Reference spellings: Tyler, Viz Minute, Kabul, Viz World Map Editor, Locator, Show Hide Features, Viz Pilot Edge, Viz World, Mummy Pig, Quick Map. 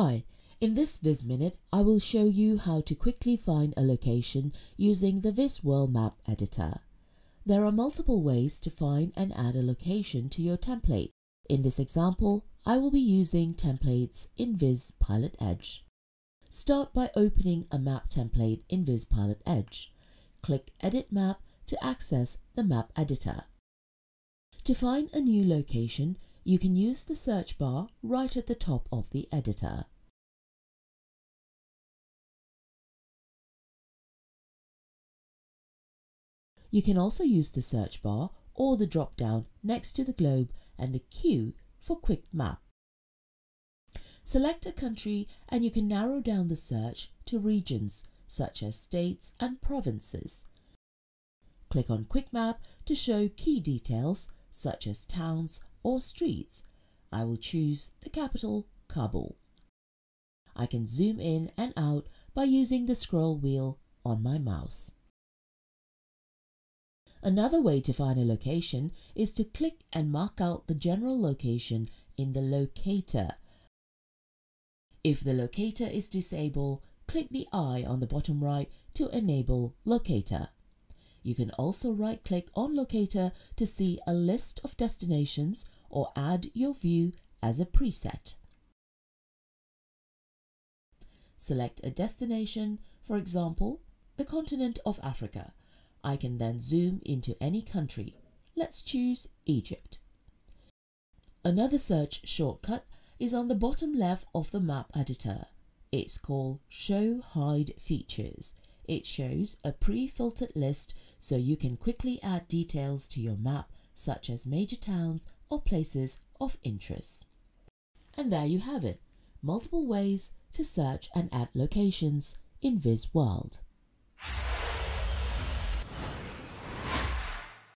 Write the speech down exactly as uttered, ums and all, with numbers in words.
Hi, in this Viz Minute I will show you how to quickly find a location using the Viz World Map Editor. There are multiple ways to find and add a location to your template. In this example, I will be using templates in Viz Pilot Edge. Start by opening a map template in Viz Pilot Edge. Click Edit Map to access the map editor. To find a new location, you can use the search bar right at the top of the editor. You can also use the search bar or the drop-down next to the globe and the Q for Quick Map. Select a country and you can narrow down the search to regions such as states and provinces. Click on Quick Map to show key details such as towns or streets. I will choose the capital, Kabul. I can zoom in and out by using the scroll wheel on my mouse. Another way to find a location is to click and mark out the general location in the locator. If the locator is disabled, click the eye on the bottom right to enable locator. You can also right-click on Locator to see a list of destinations or add your view as a preset. Select a destination, for example, the continent of Africa. I can then zoom into any country. Let's choose Egypt. Another search shortcut is on the bottom left of the map editor. It's called Show Hide Features. It shows a pre-filtered list so you can quickly add details to your map such as major towns or places of interest. And there you have it, multiple ways to search and add locations in Viz World.